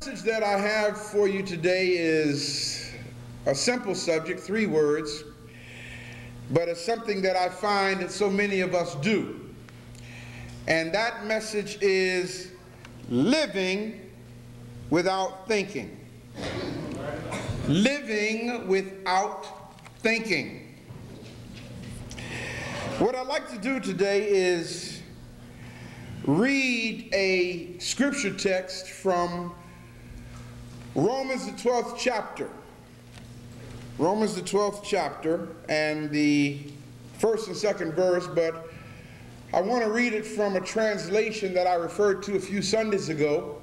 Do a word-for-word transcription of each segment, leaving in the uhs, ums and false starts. The message that I have for you today is a simple subject, three words, but it's something that I find that so many of us do. And that message is living without thinking. Living without thinking. What I'd like to do today is read a scripture text from Romans the twelfth chapter, Romans the twelfth chapter, and the first and second verse, but I want to read it from a translation that I referred to a few Sundays ago.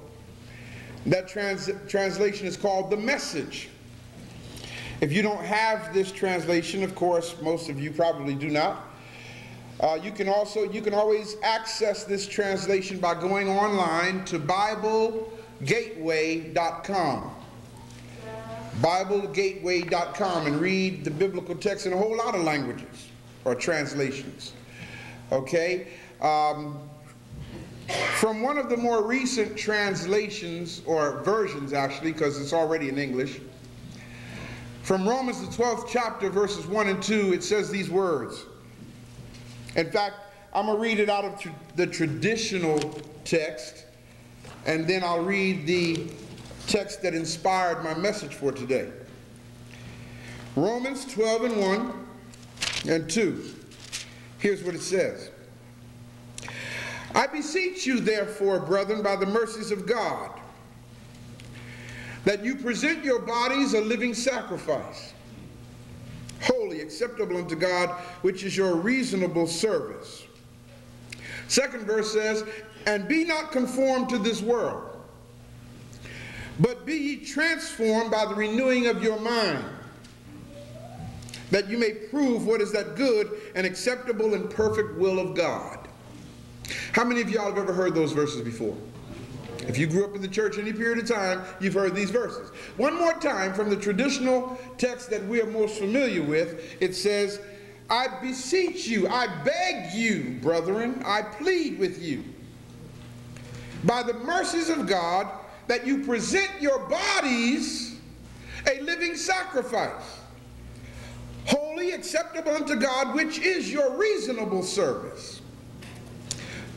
That trans translation is called The Message. If you don't have this translation, of course, most of you probably do not. Uh, you can also, you can always access this translation by going online to Bible Gateway dot com. Bible Gateway dot com, and read the biblical text in a whole lot of languages or translations. Okay? Um, from one of the more recent translations or versions, actually, because it's already in English, from Romans the twelfth chapter, verses one and two, it says these words. In fact, I'm going to read it out of tr the traditional text, and then I'll read the text that inspired my message for today. Romans twelve and one and two. Here's what it says. I beseech you, therefore, brethren, by the mercies of God, that you present your bodies a living sacrifice, holy, acceptable unto God, which is your reasonable service. Second verse says, and be not conformed to this world, but be ye transformed by the renewing of your mind, that you may prove what is that good and acceptable and perfect will of God. How many of y'all have ever heard those verses before? If you grew up in the church any period of time, you've heard these verses. One more time from the traditional text that we are most familiar with, it says, I beseech you, I beg you, brethren, I plead with you, by the mercies of God, that you present your bodies a living sacrifice, holy, acceptable unto God, which is your reasonable service.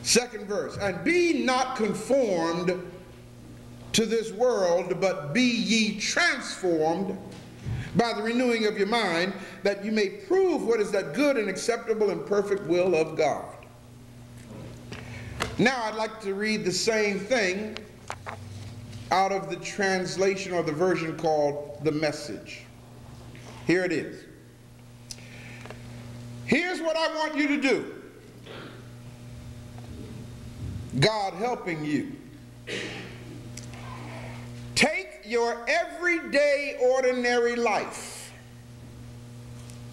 Second verse, and be not conformed to this world, but be ye transformed by the renewing of your mind, that you may prove what is that good and acceptable and perfect will of God. Now I'd like to read the same thing out of the translation or the version called The Message. Here it is. Here's what I want you to do. God helping you. Take your everyday ordinary life.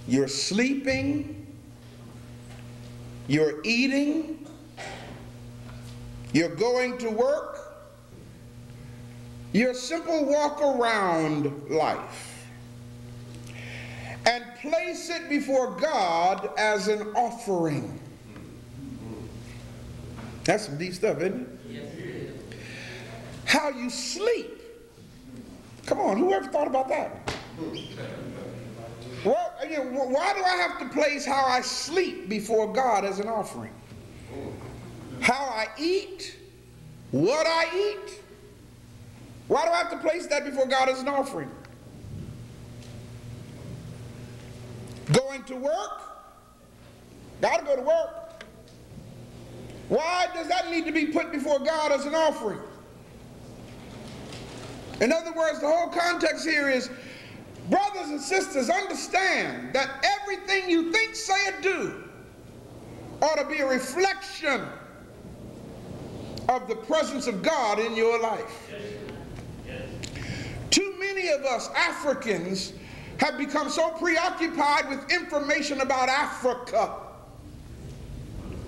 You're sleeping. You're eating. You're going to work, your simple walk around life, and place it before God as an offering. That's some deep stuff, isn't it? Yes, it is. How you sleep. Come on, whoever thought about that? Well, again, why do I have to place how I sleep before God as an offering? How I eat, what I eat. Why do I have to place that before God as an offering? Going to work, gotta go to work. Why does that need to be put before God as an offering? In other words, the whole context here is, brothers and sisters, understand that everything you think, say, or do ought to be a reflection of the presence of God in your life. Yes. Yes. Too many of us Africans have become so preoccupied with information about Africa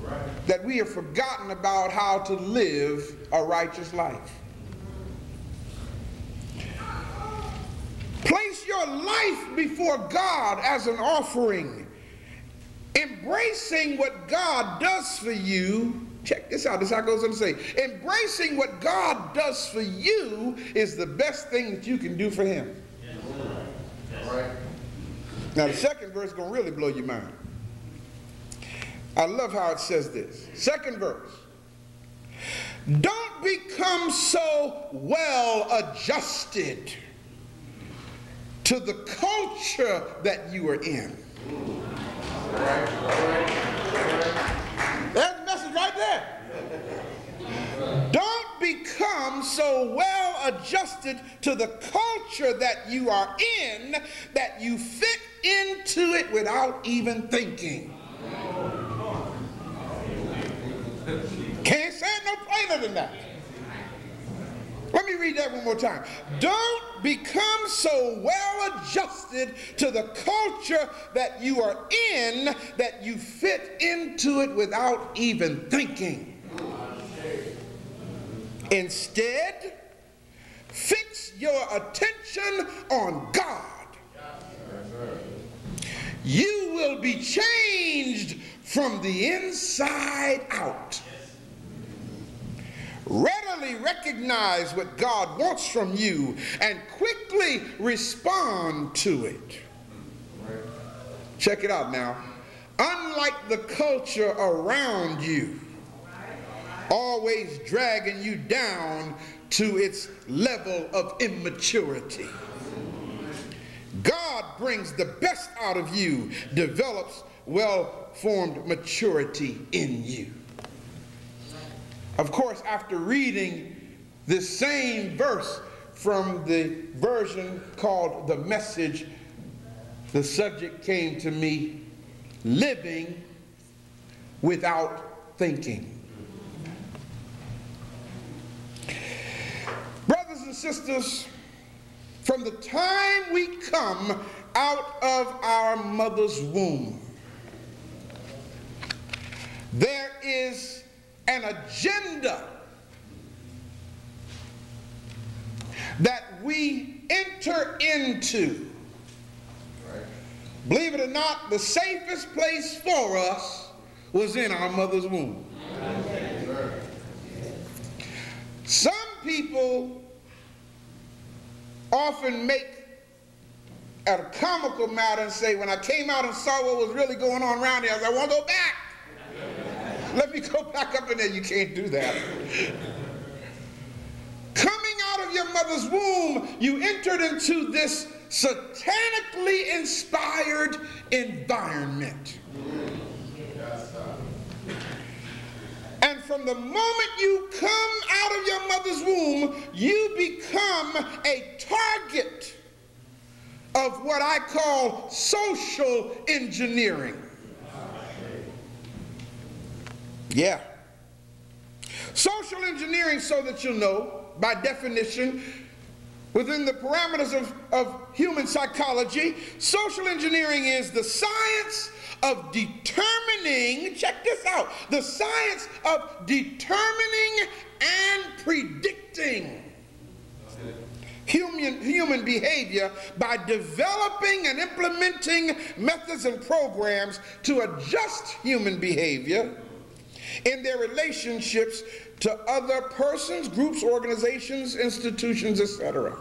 right. that we have forgotten about how to live a righteous life. Place your life before God as an offering, embracing what God does for you Check this out. This is how it goes on to say, embracing what God does for you is the best thing that you can do for him. Yes. Yes. All right. Now the second verse is going to really blow your mind. I love how it says this. Second verse. Don't become so well adjusted to the culture that you are in. That's the message right there. Don't become so well adjusted to the culture that you are in that you fit into it without even thinking. Can't say it no plainer than that. Let me read that one more time. Don't become so well adjusted to the culture that you are in that you fit into it without even thinking. Instead, fix your attention on God. You will be changed from the inside out. Readily recognize what God wants from you and quickly respond to it. Check it out now. Unlike the culture around you, always dragging you down to its level of immaturity, God brings the best out of you, develops well-formed maturity in you. Of course, after reading this same verse from the version called The Message, the subject came to me, living without thinking. Brothers and sisters, from the time we come out of our mother's womb, there is an agenda that we enter into. Right. Believe it or not, the safest place for us was in our mother's womb. Right. Some people often make a comical matter and say, when I came out and saw what was really going on around here, I was like, I want to go back. Let me go back up in there. You can't do that. Coming out of your mother's womb, you entered into this satanically inspired environment. And from the moment you come out of your mother's womb, you become a target of what I call social engineering. Yeah. Social engineering, so that you know, by definition, within the parameters of, of human psychology, social engineering is the science of determining, check this out, the science of determining and predicting human, human behavior by developing and implementing methods and programs to adjust human behavior in their relationships to other persons, groups, organizations, institutions, et cetera.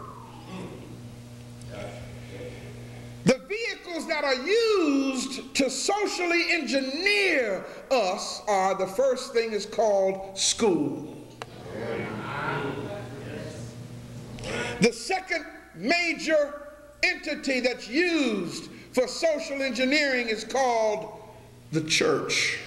The vehicles that are used to socially engineer us are, the first thing is called school. The second major entity that's used for social engineering is called the church.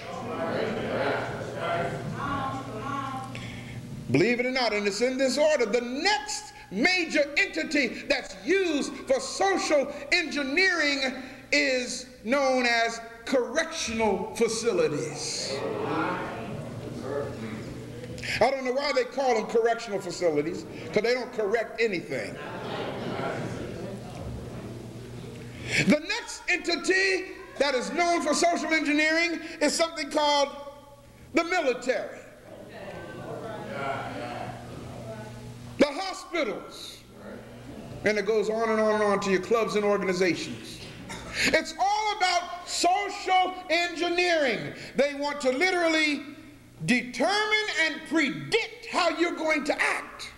Believe it or not, and it's in this order, the next major entity that's used for social engineering is known as correctional facilities. I don't know why they call them correctional facilities, because they don't correct anything. The next entity that is known for social engineering is something called the military. The hospitals. And it goes on and on and on to your clubs and organizations. It's all about social engineering. They want to literally determine and predict how you're going to act.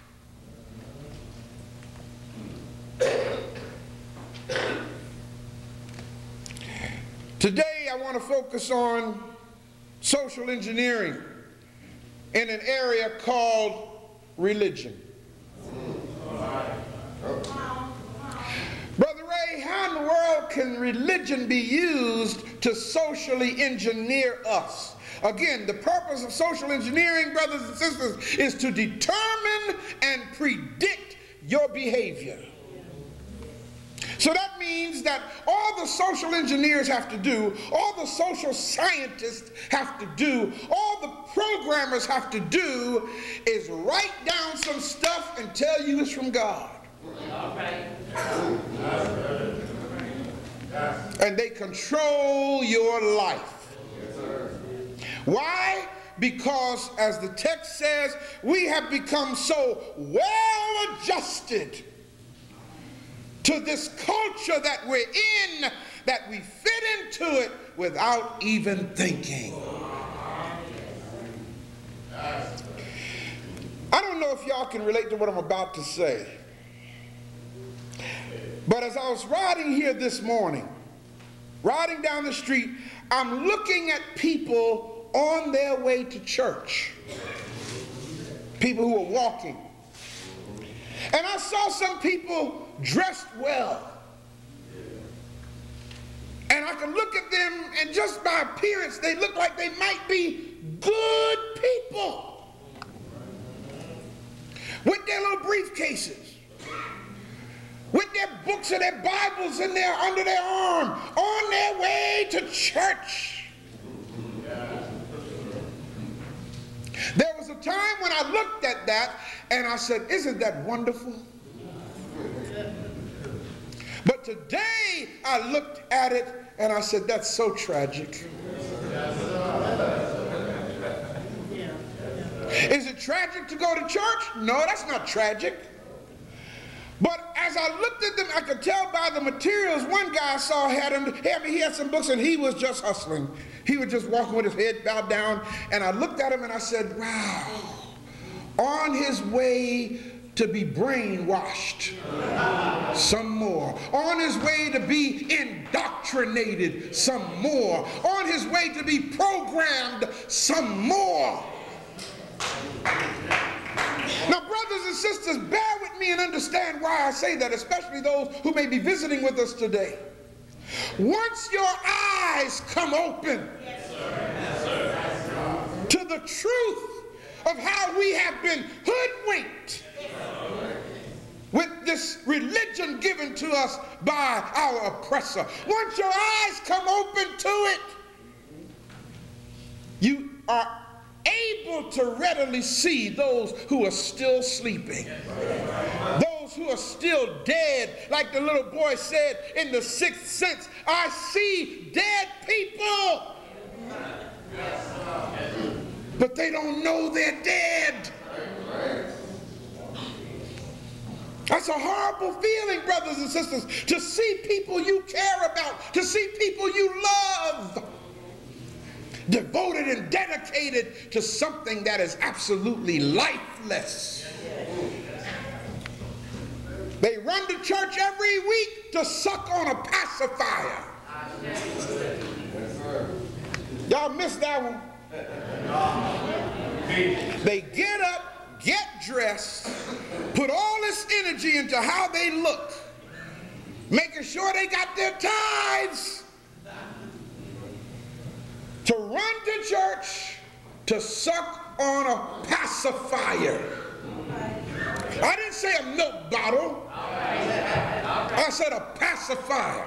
Today, I want to focus on social engineering in an area called religion. Brother Ray, how in the world can religion be used to socially engineer us? Again, the purpose of social engineering, brothers and sisters, is to determine and predict your behavior. So that means that all the social engineers have to do, all the social scientists have to do, all the programmers have to do is write down some stuff and tell you it's from God. All right. And they control your life. Yes, sir. Why? Because, as the text says, we have become so well adjusted to this culture that we're in, that we fit into it without even thinking. I don't know if y'all can relate to what I'm about to say, but as I was riding here this morning, riding down the street, I'm looking at people on their way to church, people who are walking. And I saw some people dressed well. And I could look at them, and just by appearance, they look like they might be good people with their little briefcases, with their books and their Bibles in there under their arm, on their way to church. There was a time when I looked at that, and I said, isn't that wonderful? But today, I looked at it, and I said, that's so tragic. Is it tragic to go to church? No, that's not tragic. But as I looked at them, I could tell by the materials. One guy I saw had him, he had some books, and he was just hustling. He was just walking with his head bowed down, and I looked at him, and I said, wow, on his way to be brainwashed some more, on his way to be indoctrinated some more, on his way to be programmed some more. Now, brothers and sisters, bear with me and understand why I say that, especially those who may be visiting with us today. Once your eyes come open to the truth of how we have been hoodwinked with this religion given to us by our oppressor, once your eyes come open to it, you are able to readily see those who are still sleeping, those who are still dead. Like the little boy said in The Sixth Sense, I see dead people, but they don't know they're dead. That's a horrible feeling, brothers and sisters, to see people you care about, to see people you love, devoted and dedicated to something that is absolutely lifeless. They run to church every week to suck on a pacifier. Y'all missed that one. They get up, get dressed, put all this energy into how they look, making sure they got their tithes, to run to church to suck on a pacifier. I didn't say a milk bottle. I said a pacifier.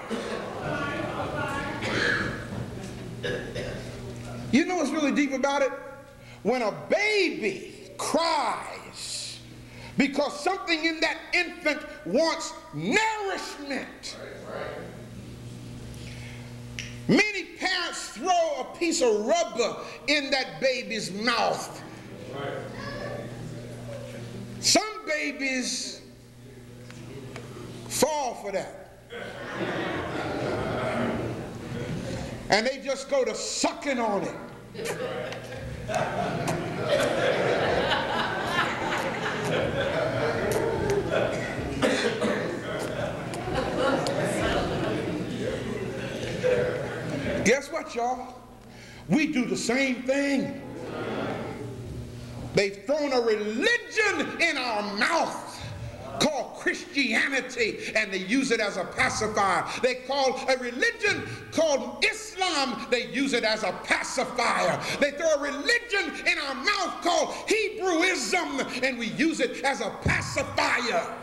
You know what's really deep about it? When a baby cries because something in that infant wants nourishment, many parents throw a piece of rubber in that baby's mouth. Some babies fall for that. And they just go to sucking on it. Guess what, y'all? We do the same thing. They've thrown a religion in our mouth called Christianity, and they use it as a pacifier. They call a religion called Islam, they use it as a pacifier. They throw a religion in our mouth called Hebrewism, and we use it as a pacifier.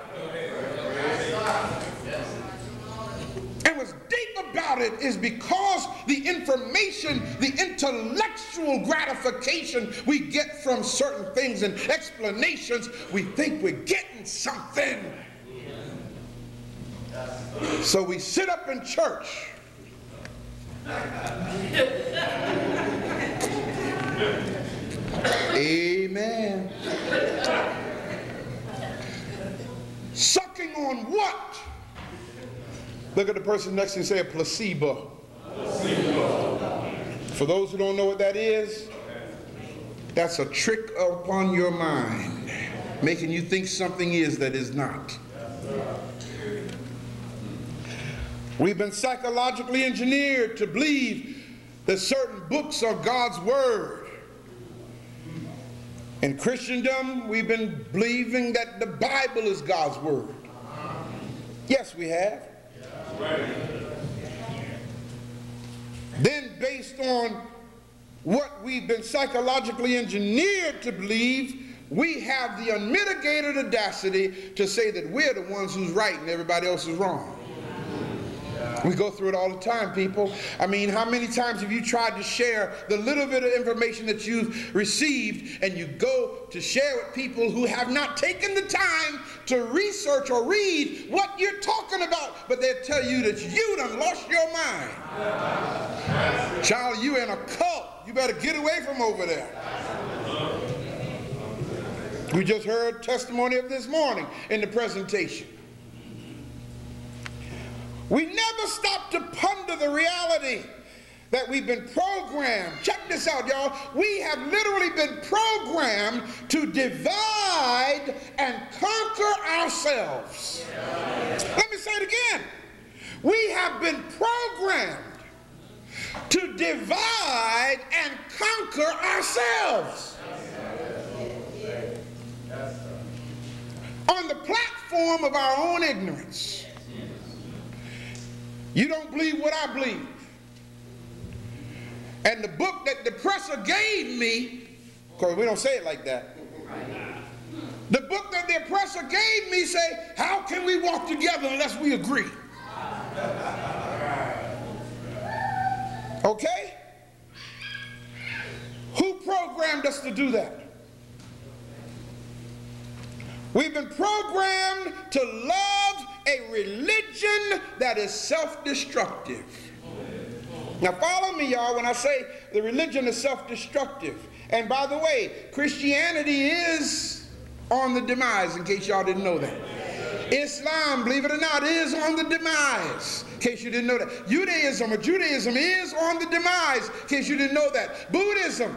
And what's deep about it is because the information, the intellectual gratification we get from certain things and explanations, we think we're getting something. So we sit up in church. Amen. Sucking on what? Look at the person next to you and say a placebo. placebo. For those who don't know what that is, that's a trick upon your mind, making you think something is that is not. We've been psychologically engineered to believe that certain books are God's word. In Christendom, we've been believing that the Bible is God's word. Yes, we have. Then based on what we've been psychologically engineered to believe, we have the unmitigated audacity to say that we're the ones who's right and everybody else is wrong. We go through it all the time, people. I mean, how many times have you tried to share the little bit of information that you've received, and you go to share with people who have not taken the time to research or read what you're talking about, but they'll tell you that you done lost your mind. Child, you in a cult. You better get away from over there. We just heard testimony of this morning in the presentation. We never stop to ponder the reality that we've been programmed. Check this out, y'all. We have literally been programmed to divide and conquer ourselves. Let me say it again. We have been programmed to divide and conquer ourselves. On the platform of our own ignorance. You don't believe what I believe. And the book that the presser gave me, because we don't say it like that. The book that the oppressor gave me say, how can we walk together unless we agree? Okay? Who programmed us to do that? We've been programmed to love a religion that is self-destructive. Now follow me, y'all, when I say the religion is self-destructive. And by the way, Christianity is on the demise, in case y'all didn't know that. Islam, believe it or not, is on the demise, in case you didn't know that. Judaism or Judaism is on the demise, in case you didn't know that. Buddhism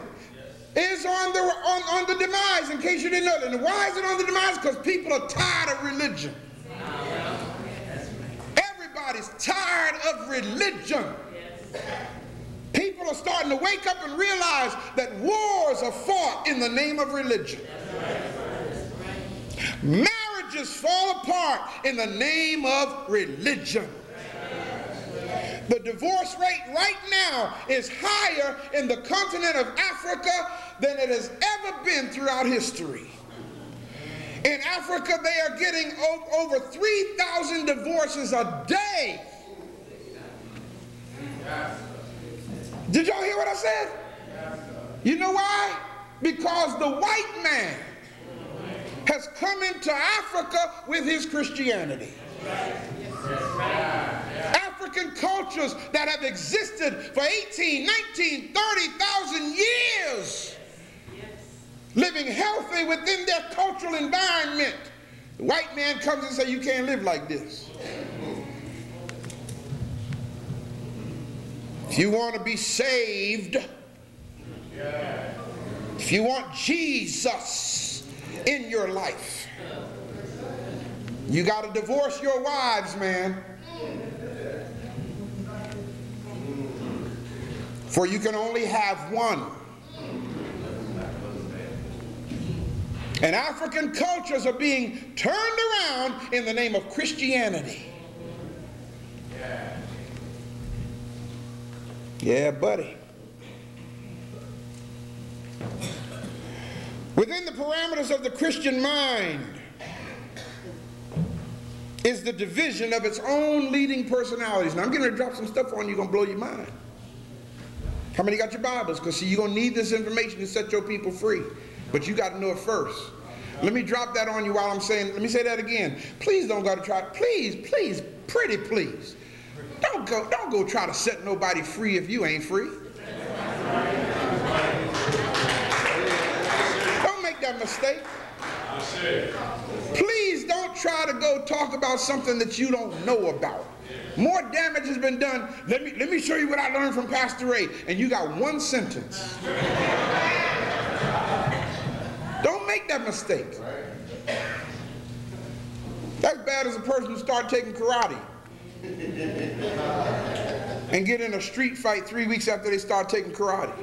is on the, on, on the demise, in case you didn't know that. And why is it on the demise? Because people are tired of religion. Is tired of religion. Yes. People are starting to wake up and realize that wars are fought in the name of religion. That's right. That's right. Marriages fall apart in the name of religion. Yes. The divorce rate right now is higher in the continent of Africa than it has ever been throughout history. In Africa, they are getting over three thousand divorces a day. Did y'all hear what I said? You know why? Because the white man has come into Africa with his Christianity. African cultures that have existed for eighteen, nineteen, thirty thousand years. Living healthy within their cultural environment. The white man comes and says, you can't live like this. If you want to be saved, If you want Jesus in your life, you got to divorce your wives, man. For you can only have one. And African cultures are being turned around in the name of Christianity. Yeah, buddy. Within the parameters of the Christian mind is the division of its own leading personalities. Now, I'm going to drop some stuff on you, going to blow your mind. How many got your Bibles? Because see, you're going to need this information to set your people free. But you got to know it first. Let me drop that on you while I'm saying, let me say that again. Please don't go to try, please, please, pretty please. Don't go, don't go try to set nobody free if you ain't free. Don't make that mistake. Please don't try to go talk about something that you don't know about. More damage has been done. Let me, let me show you what I learned from Pastor Ray. And you got one sentence. Don't make that mistake. That's bad as a person who started taking karate and get in a street fight three weeks after they start taking karate.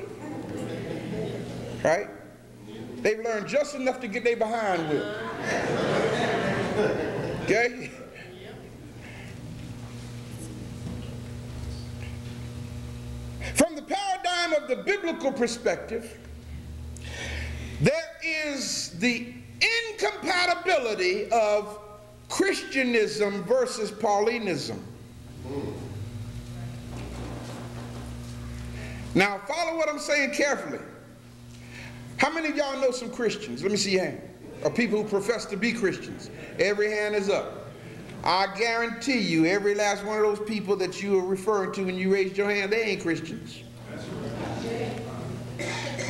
Right? They've learned just enough to get their behind with. Okay? From the paradigm of the biblical perspective, there is the incompatibility of Christianism versus Paulinism. Now, follow what I'm saying carefully. How many of y'all know some Christians? Let me see your hand. Or people who profess to be Christians. Every hand is up. I guarantee you, every last one of those people that you are referring to when you raised your hand, they ain't Christians.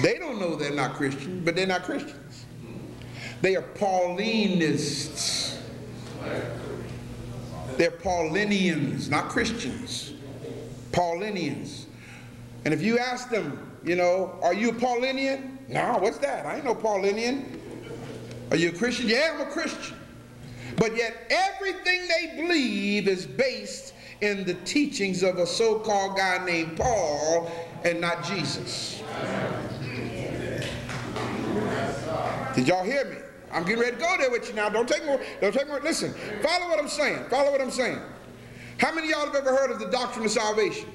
They don't know they're not Christians, but they're not Christians. They are Paulinists. They're Paulinians, not Christians. Paulinians. And if you ask them, you know, are you a Paulinian? No, what's that? I ain't no Paulinian. Are you a Christian? Yeah, I'm a Christian. But yet everything they believe is based in the teachings of a so-called guy named Paul and not Jesus. Did y'all hear me? I'm getting ready to go there with you now. Don't take more. Don't take more. Listen. Follow what I'm saying. Follow what I'm saying. How many of y'all have ever heard of the doctrine of salvation?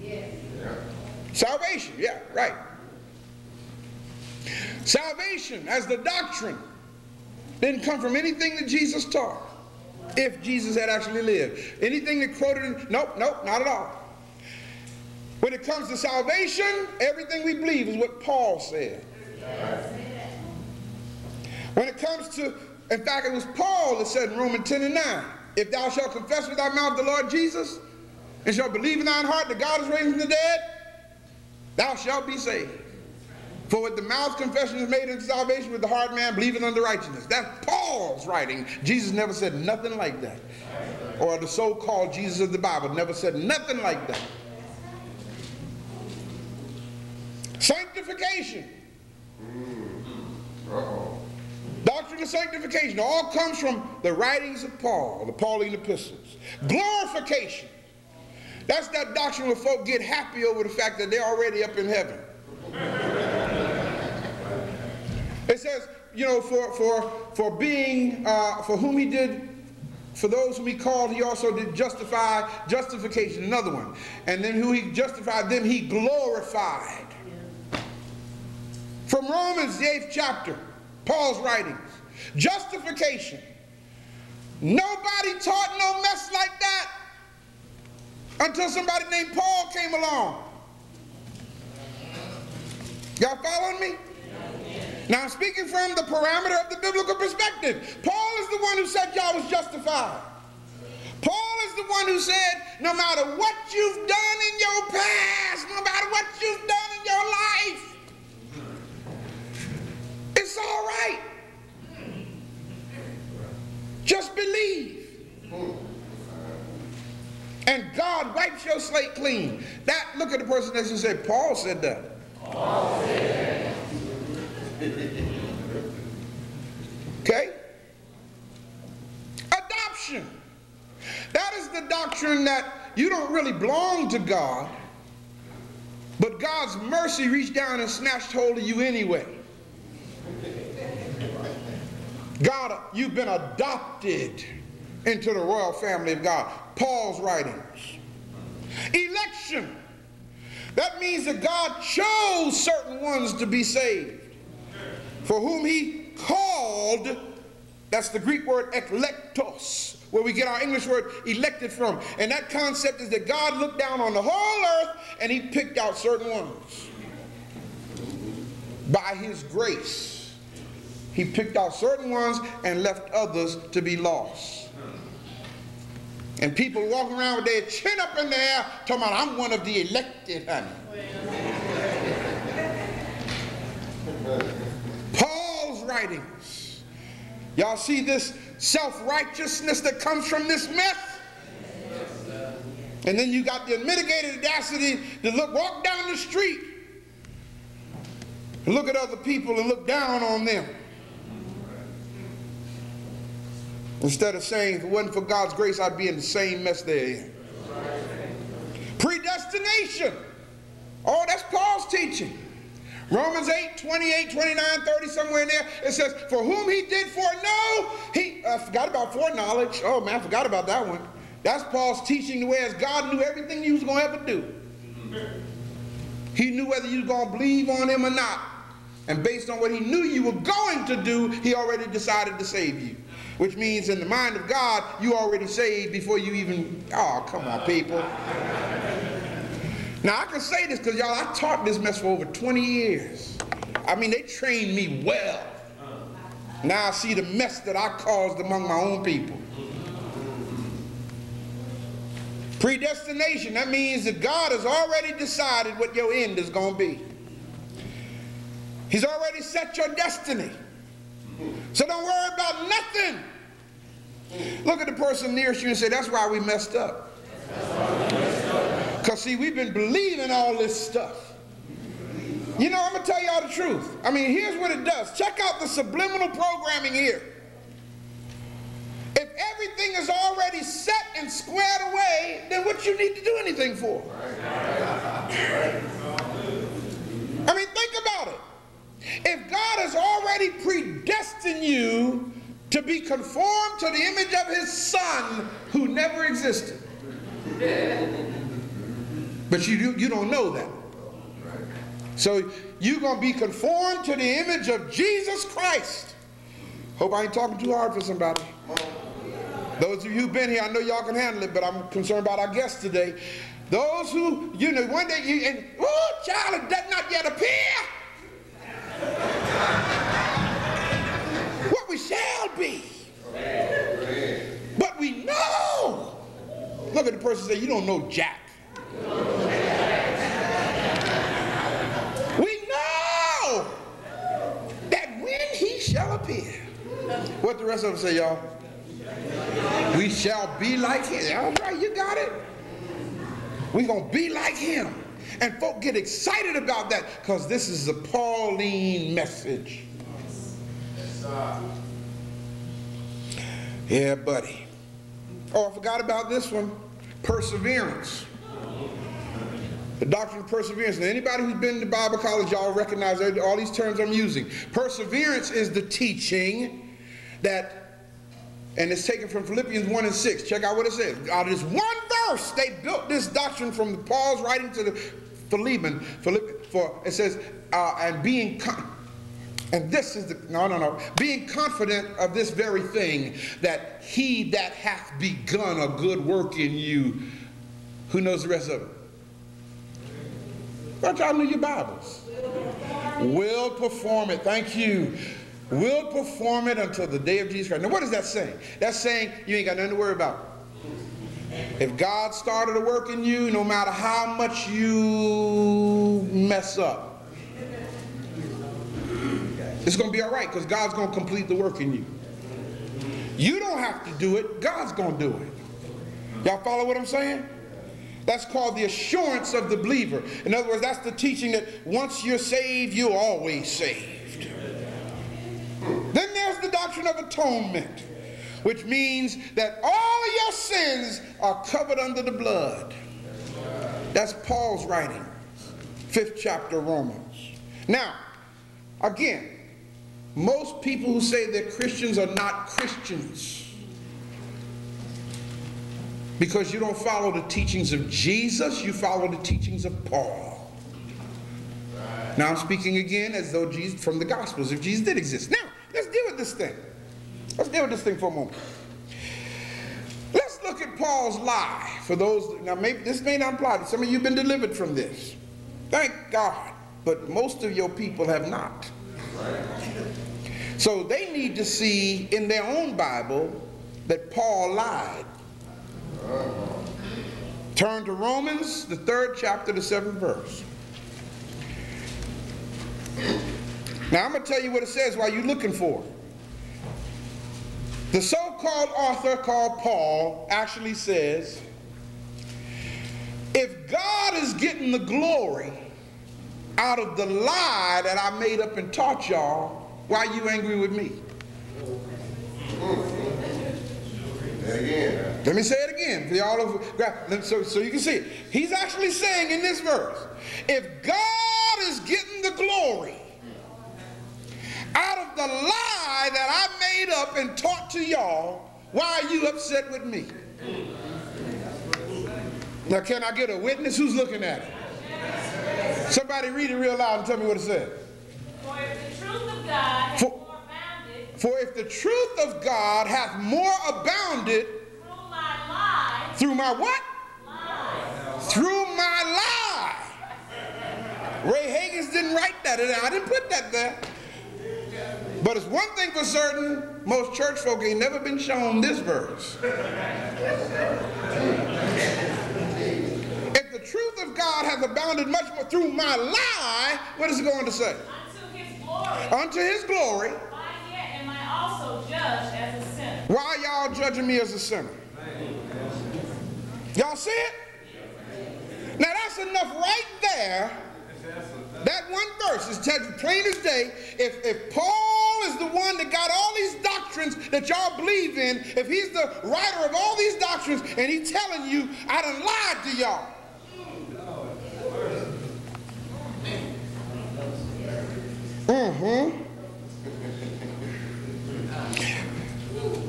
Mm-hmm. Yes. Salvation. Yeah, right. Salvation as the doctrine didn't come from anything that Jesus taught. If Jesus had actually lived. Anything that quoted in, nope, nope, not at all. When it comes to salvation, everything we believe is what Paul said. Yes. When it comes to, in fact, it was Paul that said in Romans ten and nine, if thou shalt confess with thy mouth the Lord Jesus, and shalt believe in thine heart that God is raised from the dead, thou shalt be saved. For with the mouth confession is made unto salvation, with the heart man believing unto righteousness. That's Paul's writing. Jesus never said nothing like that. Or the so-called Jesus of the Bible never said nothing like that. Sanctification. Mm. Uh-oh. Doctrine of sanctification all comes from the writings of Paul, the Pauline epistles. Glorification. That's that doctrine where folk get happy over the fact that they're already up in heaven. It says, you know, for, for, for being, uh, for whom he did, for those whom he called, he also did justify, justification, another one. And then who he justified, them he glorified. From Romans, the eighth chapter. Paul's writings. Justification. Nobody taught no mess like that until somebody named Paul came along. Y'all following me? Now I'm speaking from the parameter of the biblical perspective. Paul is the one who said y'all was justified. Paul is the one who said no matter what you've done in your past, no matter what you've done in your life, it's all right. Just believe. And God wipes your slate clean. That, look at the person next to you and say, Paul said that. Paul said that. Okay? Adoption. That is the doctrine that you don't really belong to God, but God's mercy reached down and snatched hold of you anyway. God, you've been adopted into the royal family of God. Paul's writings. Election. That means that God chose certain ones to be saved, for whom he called. That's the Greek word eklektos, where we get our English word elected from. And that concept is that God looked down on the whole earth and he picked out certain ones. By his grace, he picked out certain ones and left others to be lost. And people walk around with their chin up in the air talking about, I'm one of the elected, honey. Paul's writings. Y'all see this self-righteousness that comes from this myth? Yes, and then you got the unmitigated audacity to look, walk down the street and look at other people and look down on them. Instead of saying, if it wasn't for God's grace, I'd be in the same mess they're in. Predestination. Oh, that's Paul's teaching. Romans eight, twenty-eight, twenty-nine, thirty, somewhere in there, it says, for whom he did foreknow, he, I forgot about foreknowledge. Oh, man, I forgot about that one. That's Paul's teaching, the way as God knew everything you was going to ever do. He knew whether you were going to believe on him or not. And based on what he knew you were going to do, he already decided to save you. Which means in the mind of God, you already saved before you even, oh, come on, people. Now, I can say this because, y'all, I taught this mess for over twenty years. I mean, they trained me well. Now I see the mess that I caused among my own people. Predestination, that means that God has already decided what your end is going to be. He's already set your destiny. So don't worry about nothing. Look at the person nearest you and say, that's why we messed up. Because, see, we've been believing all this stuff. You know, I'm going to tell y'all the truth. I mean, here's what it does. Check out the subliminal programming here. If everything is already set and squared away, then what you need to do anything for? I mean, think about it. If God has already predestined you to be conformed to the image of his son who never existed. But you, you, you don't know that. So you're going to be conformed to the image of Jesus Christ. Hope I ain't talking too hard for somebody. Those of you who've been here, I know y'all can handle it, but I'm concerned about our guests today. Those who, you know, one day you, and, oh, child, it does not yet appear what we shall be. But we know. Look at the person and say, you don't know jack. We know that when he shall appear, what the rest of them say, y'all? We shall be like him. All right, you got it. We're going to be like him. And folk get excited about that because this is the Pauline message. Yeah, buddy. Oh, I forgot about this one. Perseverance. The doctrine of perseverance. Now, anybody who's been to Bible college, y'all recognize all these terms I'm using. Perseverance is the teaching that, and it's taken from Philippians one and six. Check out what it says. Out of this one verse, they built this doctrine from Paul's writing to the Philemon. Philipp, for it says, uh, and being, con and this is the no, no, no, being confident of this very thing, that he that hath begun a good work in you, who knows the rest of it? Don't y'all know your Bibles? Will perform it. Thank you. Will perform it until the day of Jesus Christ. Now, what is that saying? That's saying you ain't got nothing to worry about. If God started a work in you, no matter how much you mess up, it's going to be all right because God's going to complete the work in you. You don't have to do it. God's going to do it. Y'all follow what I'm saying? That's called the assurance of the believer. In other words, that's the teaching that once you're saved, you're always saved. doctrine of atonement, which means that all your sins are covered under the blood. That's Paul's writing, fifth chapter Romans. Now, again, most people who say they're Christians are not Christians, because you don't follow the teachings of Jesus, you follow the teachings of Paul. Right. Now I'm speaking again as though Jesus, from the Gospels, if Jesus did exist. Now, let's deal with this thing. Let's deal with this thing for a moment. Let's look at Paul's lie. For those, now maybe this may not apply, but some of you have been delivered from this. Thank God, but most of your people have not. Right. So they need to see in their own Bible that Paul lied. Turn to Romans, the third chapter, the seventh verse. Now I'm going to tell you what it says while you're looking for it. The so-called author called Paul actually says, if God is getting the glory out of the lie that I made up and taught y'all, why are you angry with me? Again. Let me say it again. They all over, so, so you can see it. He's actually saying in this verse, if God is getting the glory out of the lie that I made up and taught to y'all, why are you upset with me? Now, can I get a witness? Who's looking at it? Somebody read it real loud and tell me what it said. For if the truth of God For For if the truth of God hath more abounded through my lie, through my what? Lie. Through my lie. Ray Higgins didn't write that. I didn't put that there. But it's one thing for certain, most church folk ain't never been shown this verse. If the truth of God hath abounded much more through my lie, what is it going to say? Unto his glory. Unto his glory. Also judged as a sinner. Why y'all judging me as a sinner? Y'all see it? Now that's enough right there. That one verse is telling you plain as day. If, if Paul is the one that got all these doctrines that y'all believe in, if he's the writer of all these doctrines and he's telling you, I done lied to y'all. Mm-hmm.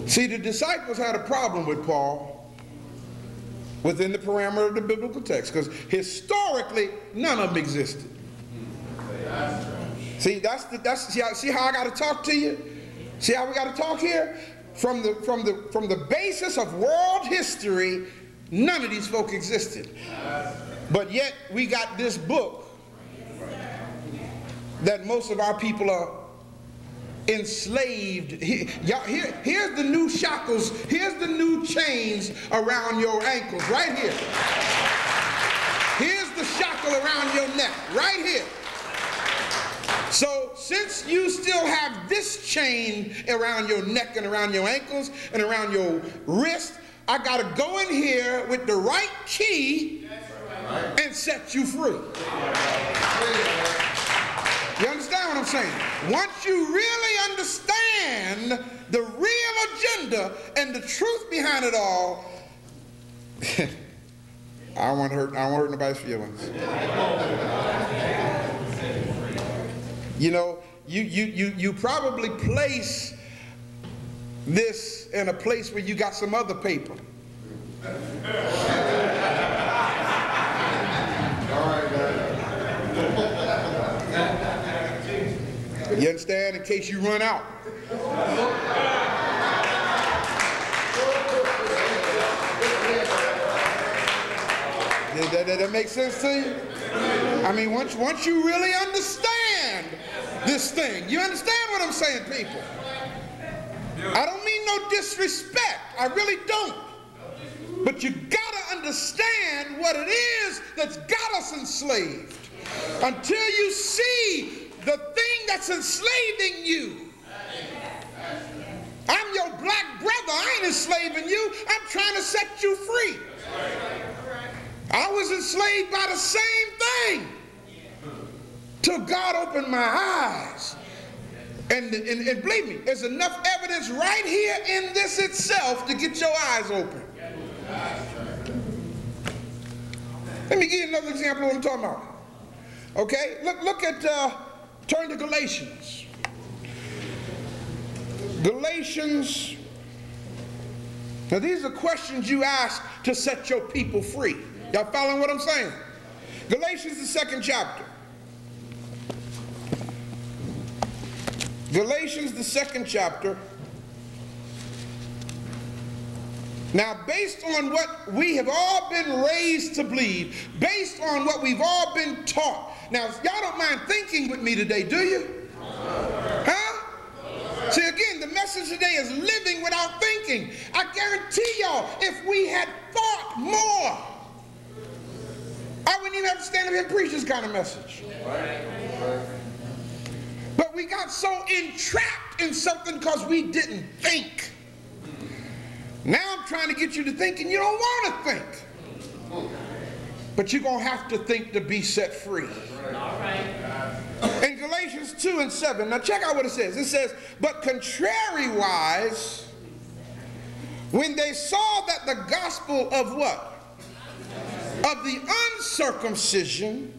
See, the disciples had a problem with Paul within the parameter of the biblical text, because historically, none of them existed. See, that's the, that's, see how, see how I got to talk to you? See how we got to talk here? From the, from, the, from the basis of world history, none of these folk existed. But yet, we got this book that most of our people are enslaved. Here, here, here's the new shackles. Here's the new chains around your ankles. Right here. Here's the shackle around your neck. Right here. So since you still have this chain around your neck and around your ankles and around your wrist, I got to go in here with the right key and set you free. You understand what I'm saying? Once you really understand the real agenda and the truth behind it all, I don't want to hurt, I don't hurt nobody's feelings. You know, you, you, you, you probably place this in a place where you got some other paper. You understand? In case you run out. Does that, that, that make sense to you? I mean, once, once you really understand this thing, you understand what I'm saying, people? I don't mean no disrespect. I really don't. But you got to understand what it is that's got us enslaved. Until you see the thing that's enslaving you. I'm your black brother. I ain't enslaving you. I'm trying to set you free. I was enslaved by the same thing till God opened my eyes And, and, and believe me, there's enough evidence right here in this itself to get your eyes open. Let me give you another example of what I'm talking about. Okay, look, look at, uh, turn to Galatians. Galatians, now these are questions you ask to set your people free. Y'all following what I'm saying? Galatians, the second chapter. Galatians, the second chapter. Now, based on what we have all been raised to believe, based on what we've all been taught. Now, if y'all don't mind thinking with me today, do you? Huh? See, again, the message today is living without thinking. I guarantee y'all, if we had thought more, I wouldn't even have to stand up here and preach this kind of message. But we got so entrapped in something because we didn't think. Now I'm trying to get you to think, and you don't want to think. But you're going to have to think to be set free. In Galatians two and seven, now check out what it says. It says, but contrariwise, when they saw that the gospel of what? Of the uncircumcision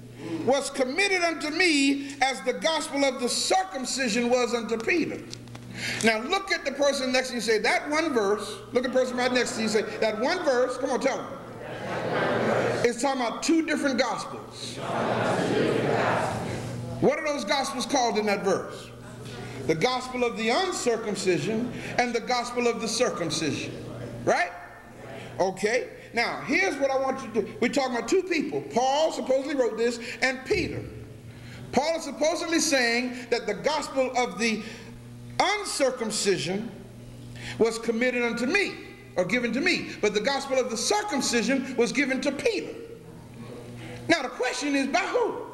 was committed unto me as the gospel of the circumcision was unto Peter. Now look at the person next to you, say that one verse. Look at the person right next to you, say that one verse. Come on, tell them. It's talking about two different gospels. What are those gospels called in that verse? The gospel of the uncircumcision and the gospel of the circumcision. Right? Okay. Now, here's what I want you to do. We're talking about two people. Paul supposedly wrote this, and Peter. Paul is supposedly saying that the gospel of the uncircumcision was committed unto me, or given to me, but the gospel of the circumcision was given to Peter. Now, the question is, by who?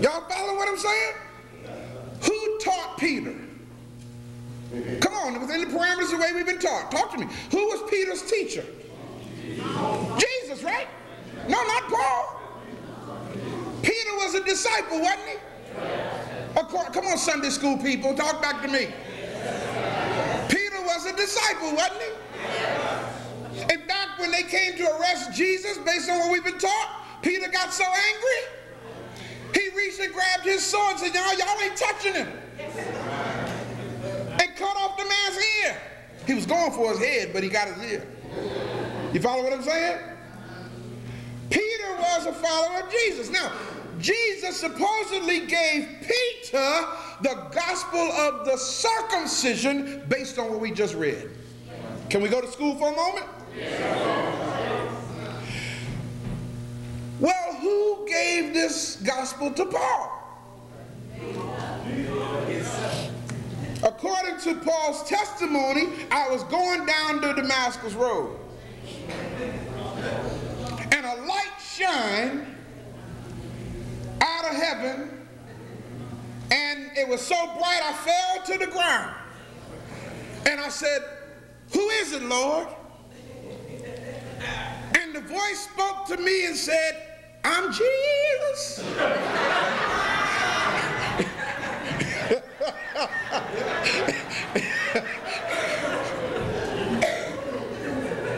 Y'all follow what I'm saying? Who taught Peter? Come on, within the parameters of the way we've been taught. Talk to me. Who was Peter's teacher? Jesus, right? No, not Paul. Peter was a disciple, wasn't he? Come on, Sunday school people, talk back to me. Peter was a disciple, wasn't he? In fact, when they came to arrest Jesus, based on what we've been taught, Peter got so angry, he reached and grabbed his sword and said, y'all, y'all ain't touching him. And cut off the man's ear. He was going for his head, but he got his ear. You follow what I'm saying? Peter was a follower of Jesus. Now, Jesus supposedly gave Peter the gospel of the circumcision based on what we just read. Can we go to school for a moment? Well, who gave this gospel to Paul? According to Paul's testimony, I was going down the Damascus Road, and a light shined out of heaven, and it was so bright I fell to the ground. And I said, who is it, Lord? And the voice spoke to me and said, I'm Jesus.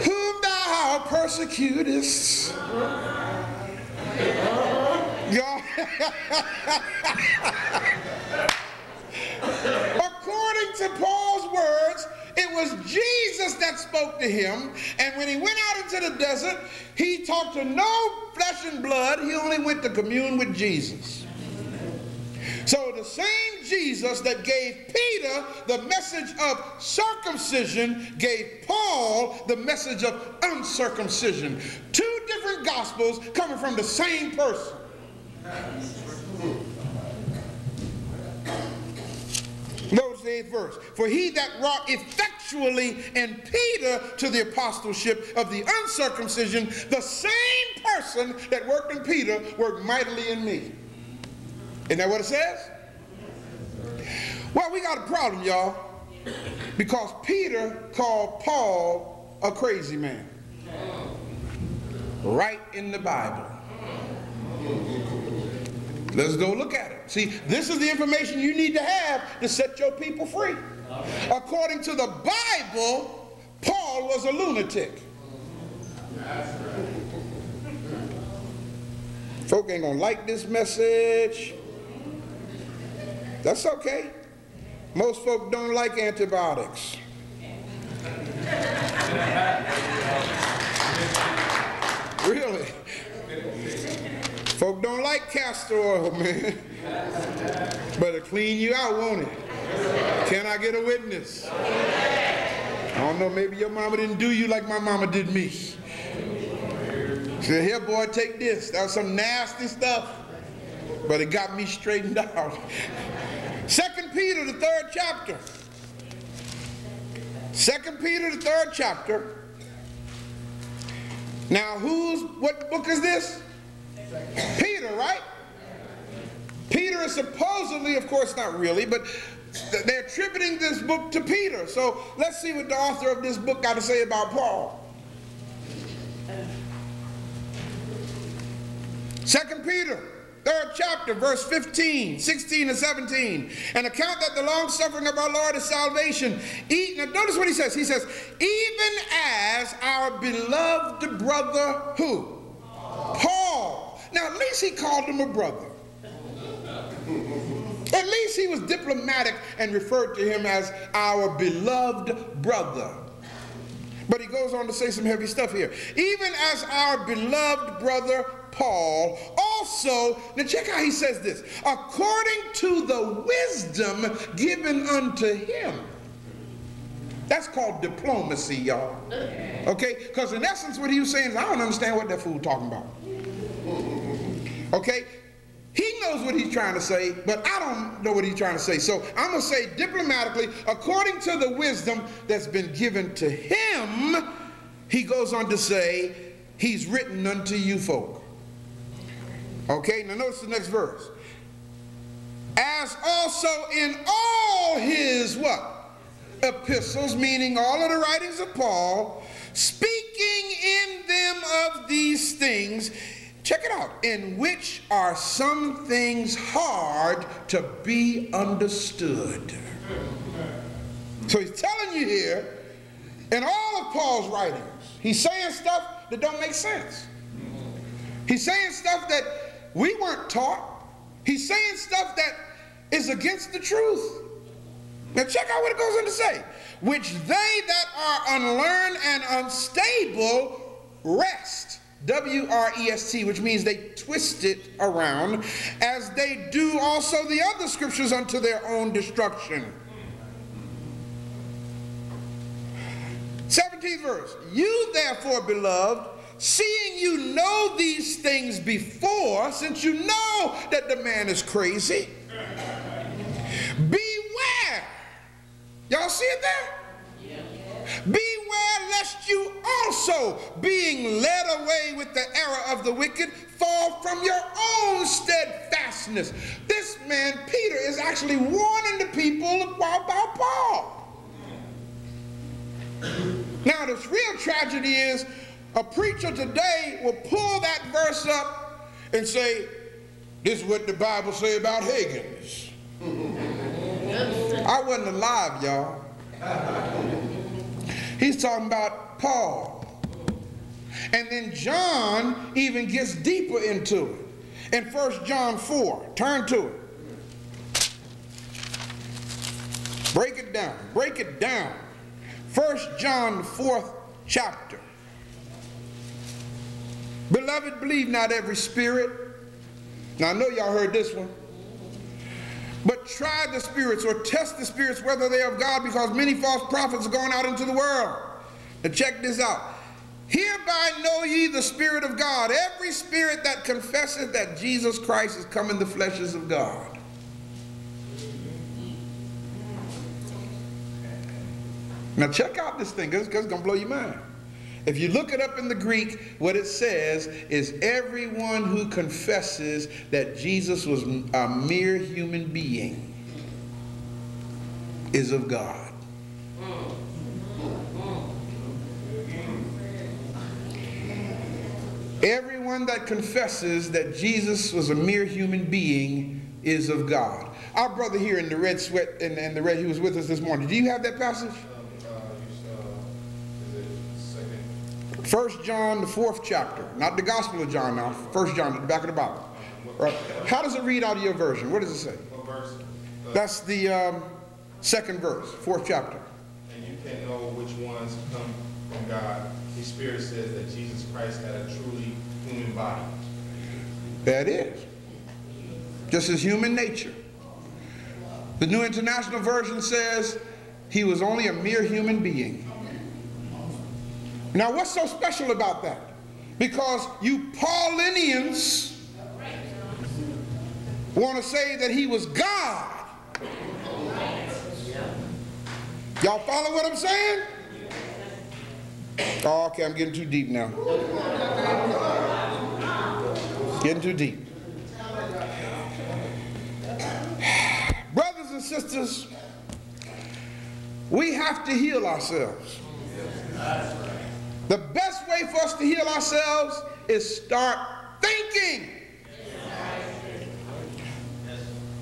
Whom thou persecutest. According to Paul's words, it was Jesus that spoke to him, and when he went out into the desert, he talked to no flesh and blood. He only went to commune with Jesus. So the same Jesus that gave Peter the message of circumcision gave Paul the message of uncircumcision. Two different gospels coming from the same person. Notice the eighth verse. For he that wrought effectually in Peter to the apostleship of the uncircumcision, the same person that worked in Peter worked mightily in me. Isn't that what it says? Well, we got a problem, y'all, because Peter called Paul a crazy man. Right in the Bible. Let's go look at it. See, this is the information you need to have to set your people free. Okay. According to the Bible, Paul was a lunatic. That's right. Folk ain't gonna like this message. That's okay. Most folk don't like antibiotics. Really. Folk don't like castor oil, man. But it'll clean you out, won't it? Can I get a witness? I don't know, maybe your mama didn't do you like my mama did me. She said, here boy, take this. That was some nasty stuff. But it got me straightened out. Second Peter, the third chapter. Second Peter, the third chapter. Now who's, what book is this? Peter, right? Peter is supposedly, of course not really, but they're attributing this book to Peter. So let's see what the author of this book got to say about Paul. Second Peter, third chapter, verse fifteen, sixteen, and seventeen. And account that the long suffering of our Lord is salvation. E now notice what he says. He says, even as our beloved brother, who? Paul. Now at least he called him a brother. At least he was diplomatic and referred to him as our beloved brother. But he goes on to say some heavy stuff here. Even as our beloved brother Paul, also, now check how he says this, according to the wisdom given unto him. That's called diplomacy, y'all. Okay? Because in essence, what he was saying is, I don't understand what that fool talking about. Okay? He knows what he's trying to say, but I don't know what he's trying to say. So I'm going to say diplomatically, according to the wisdom that's been given to him, he goes on to say, he's written unto you folk. Okay? Now notice the next verse. As also in all his what? Epistles, meaning all of the writings of Paul, speaking in them of these things, check it out, in which are some things hard to be understood. So he's telling you here, in all of Paul's writings, he's saying stuff that don't make sense. He's saying stuff that we weren't taught. He's saying stuff that is against the truth. Now check out what it goes on to say. Which they that are unlearned and unstable wrest, W R E S T, which means they twist it around, as they do also the other scriptures unto their own destruction. seventeenth verse. You therefore, beloved, seeing you know these things before, since you know that the man is crazy, beware. Y'all see it there? Yeah. Beware lest you also, being led away with the error of the wicked, fall from your own steadfastness. This man, Peter, is actually warning the people about, about Paul. Now, the real tragedy is a preacher today will pull that verse up and say, this is what the Bible says about Higgins. I wasn't alive, y'all. He's talking about Paul. And then John even gets deeper into it. In first John four, turn to it. Break it down. Break it down. first John fourth chapter. Beloved, believe not every spirit. Now I know y'all heard this one. But try the spirits, or test the spirits, whether they are of God, because many false prophets are going out into the world. Now check this out. Hereby know ye the Spirit of God. Every spirit that confesseth that Jesus Christ is come in the flesh is of God. Now check out this thing, because it's going to blow your mind. If you look it up in the Greek, what it says is everyone who confesses that Jesus was a mere human being is of God. Everyone that confesses that Jesus was a mere human being is of God. Our brother here in the red sweat and, and the red, he was with us this morning. Do you have that passage? First John, the fourth chapter, not the Gospel of John now. First John, at the back of the Bible. Right. How does it read out of your version? What does it say? What verse? That's the um, second verse, fourth chapter. And you can't know which ones come from God. His Spirit says that Jesus Christ had a truly human body. That is. Just his human nature. The New International Version says he was only a mere human being. Now, what's so special about that? Because you Paulinians want to say that he was God. Y'all follow what I'm saying? Oh, okay, I'm getting too deep now. Getting too deep. Brothers and sisters, we have to heal ourselves. The best way for us to heal ourselves is start thinking.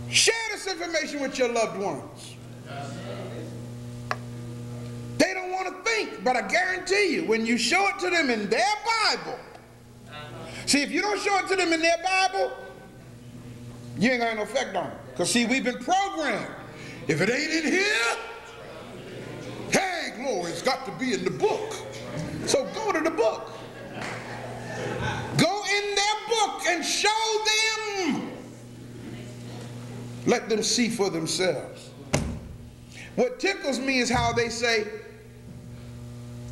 Share this information with your loved ones. They don't want to think, but I guarantee you, when you show it to them in their Bible, see, if you don't show it to them in their Bible, you ain't going to have no effect on them. Because, see, we've been programmed. If it ain't in here, hey, glory, it's got to be in the book. So go to the book. Go in their book and show them. Let them see for themselves. What tickles me is how they say,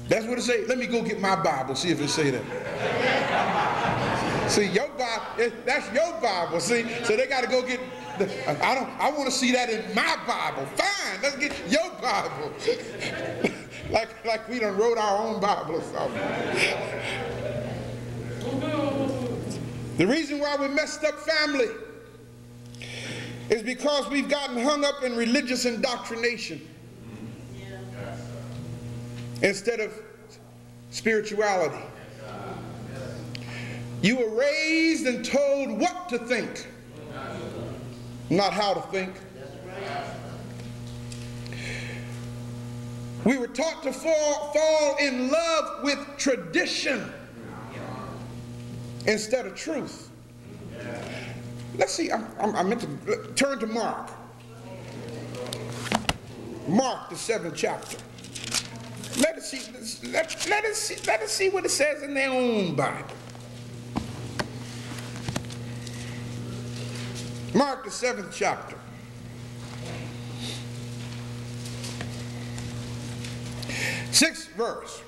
that's what it say, let me go get my Bible, see if it say that. See, your Bible, that's your Bible, see? So they got to go get, the, I don't, I want to see that in my Bible. Fine, let's get your Bible. Like, like we done wrote our own Bible or something. The reason why we messed up family is because we've gotten hung up in religious indoctrination instead of spirituality. You were raised and told what to think, not how to think. We were taught to fall, fall in love with tradition instead of truth. Let's see, I, I meant to turn to Mark. Mark, the seventh chapter. Let us see, let, let us see, let us see what it says in their own Bible. Mark, the seventh chapter. Sixth verse.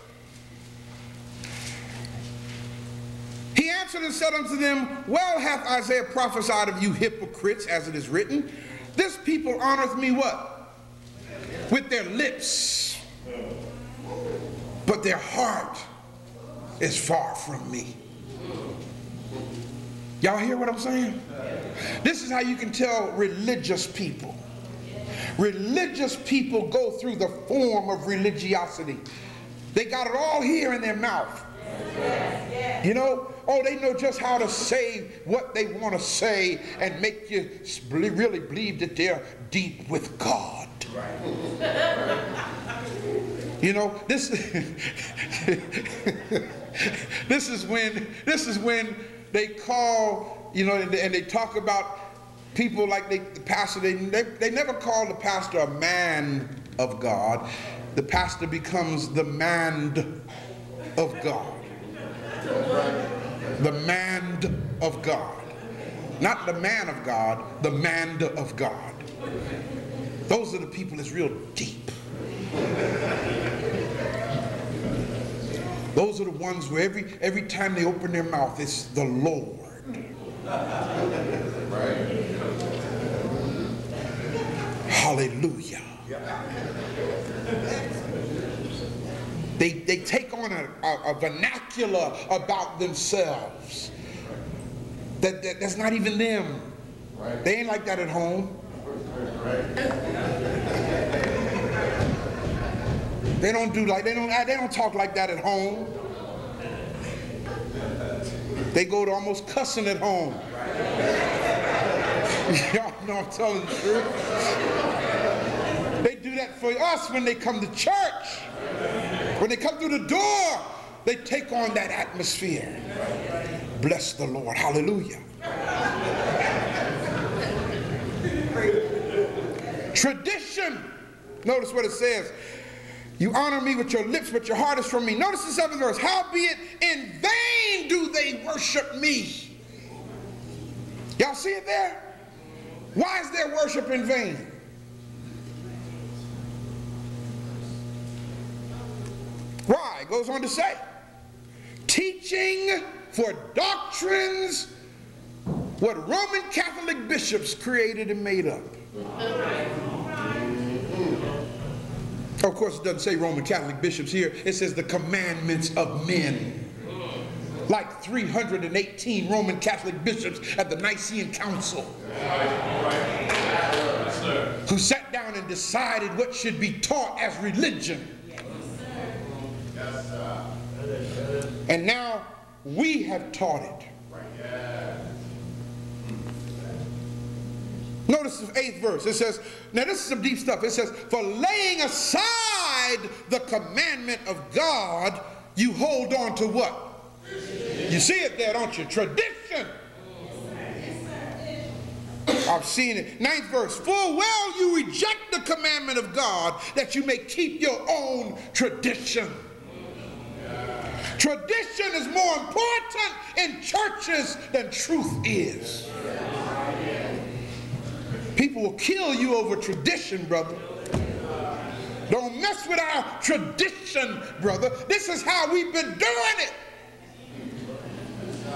He answered and said unto them, well hath Isaiah prophesied of you hypocrites, as it is written, this people honoreth me what? With their lips, but their heart is far from me. Y'all hear what I'm saying? This is how you can tell religious people. Religious people go through the form of religiosity. They got it all here in their mouth. Yes, yes. You know, oh, they know just how to say what they want to say and make you really believe that they're deep with God. Right. You know, this this is when this is when they call, you know, and they, and they talk about people like they, the pastor, they, they, they never call the pastor a man of God. The pastor becomes the man of God. The man of God. Not the man of God, the man of God. Those are the people that's real deep. Those are the ones where every, every time they open their mouth, it's the Lord. Right. Hallelujah. They, they take on a, a, a vernacular about themselves that, that, that's not even them. They ain't like that at home. They don't do like, they don't, they don't talk like that at home. They go to almost cussing at home. Y'all know I'm telling the truth. They do that for us when they come to church. When they come through the door, they take on that atmosphere. Bless the Lord. Hallelujah. Tradition. Notice what it says. You honor me with your lips, but your heart is from me. Notice the seventh verse. Howbeit in vain do they worship me. Y'all see it there? Why is their worship in vain? Why? It goes on to say, teaching for doctrines what Roman Catholic bishops created and made up. Of course, it doesn't say Roman Catholic bishops here. It says the commandments of men. Like three hundred eighteen Roman Catholic bishops at the Nicene Council. Who sat down and decided what should be taught as religion. And now we have taught it. Notice the eighth verse. It says, now this is some deep stuff. It says, for laying aside the commandment of God, you hold on to what? You see it there, don't you? Tradition. I've seen it. Ninth verse. For well you reject the commandment of God that you may keep your own tradition. Tradition is more important in churches than truth is. People will kill you over tradition, brother. Don't mess with our tradition, brother. This is how we've been doing it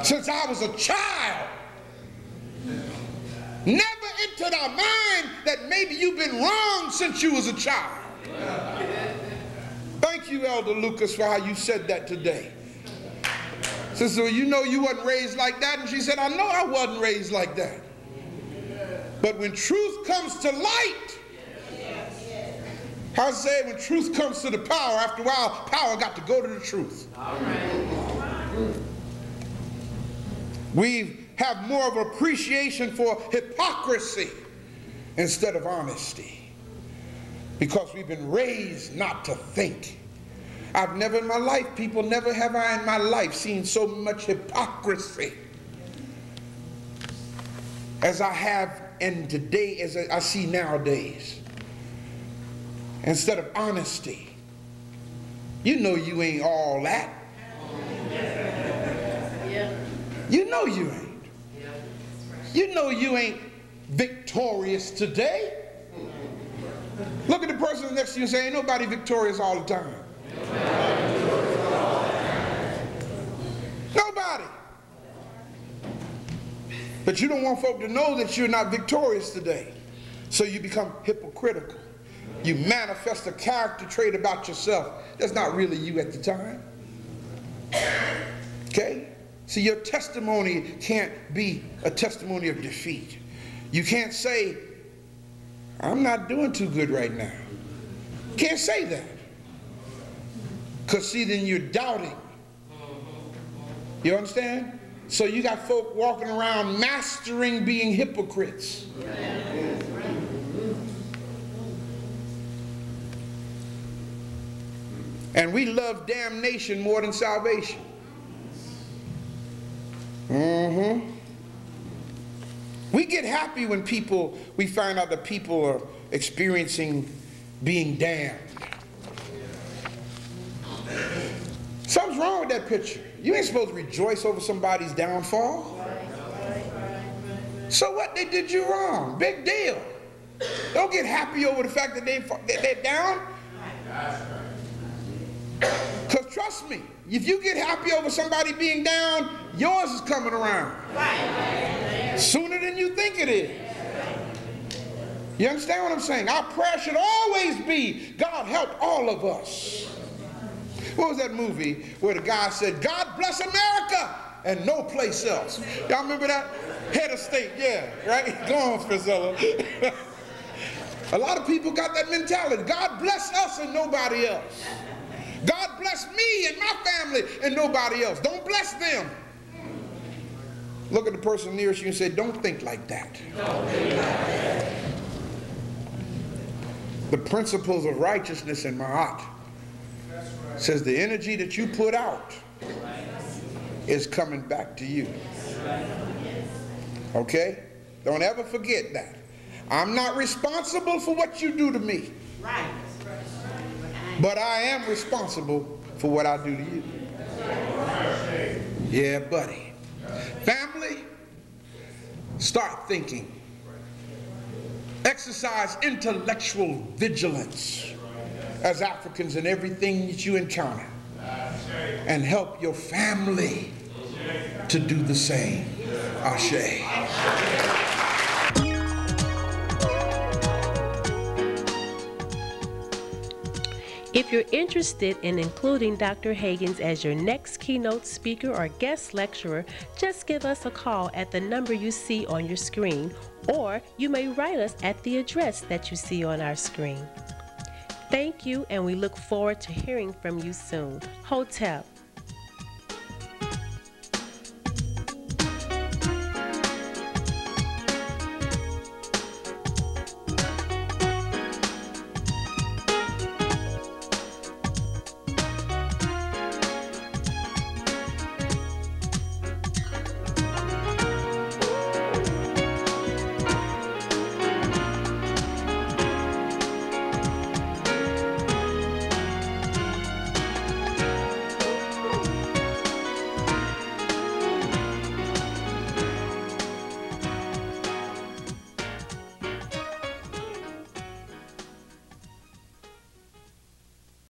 since I was a child. Never entered our mind that maybe you've been wrong since you was a child. Thank you, Elder Lucas, for how you said that today. Sister, well, you know you wasn't raised like that. And she said, I know I wasn't raised like that. But when truth comes to light, I say when truth comes to the power, after a while, power got to go to the truth. All right. We have more of appreciation for hypocrisy instead of honesty because we've been raised not to think. I've never in my life, people, never have I in my life seen so much hypocrisy as I have and today, as I see nowadays, instead of honesty, you know you ain't all that. Yeah. You know you ain't. Yeah. You know you ain't victorious today. Look at the person next to you and say, ain't nobody victorious all the time. Nobody. But you don't want folk to know that you're not victorious today. So you become hypocritical. You manifest a character trait about yourself that's not really you at the time. Okay? See, your testimony can't be a testimony of defeat. You can't say, I'm not doing too good right now. You can't say that. Because see, then you're doubting. You understand? So you got folk walking around mastering being hypocrites. And we love damnation more than salvation. Mm-hmm. We get happy when people, we find out that people are experiencing being damned. Something's wrong with that picture. You ain't supposed to rejoice over somebody's downfall. So what? They did you wrong. Big deal. Don't get happy over the fact that they, that they're down. Because trust me, if you get happy over somebody being down, yours is coming around. Sooner than you think it is. You understand what I'm saying? Our prayer should always be, God help all of us. What was that movie where the guy said, God bless America and no place else? Y'all remember that? Head of state, yeah, right? Go on, Priscilla. A lot of people got that mentality. God bless us and nobody else. God bless me and my family and nobody else. Don't bless them. Look at the person nearest you and say, don't think like that. Don't think like that. The principles of righteousness in my heart. Right. Says the energy that you put out is coming back to you. Okay? Don't ever forget that. I'm not responsible for what you do to me. Right. But I am responsible for what I do to you. Yeah, buddy. Family, start thinking. Exercise intellectual vigilance as Africans in everything that you encounter. And help your family to do the same. Ashe. If you're interested in including Doctor Higgins as your next keynote speaker or guest lecturer, just give us a call at the number you see on your screen, or you may write us at the address that you see on our screen. Thank you, and we look forward to hearing from you soon. Hotep.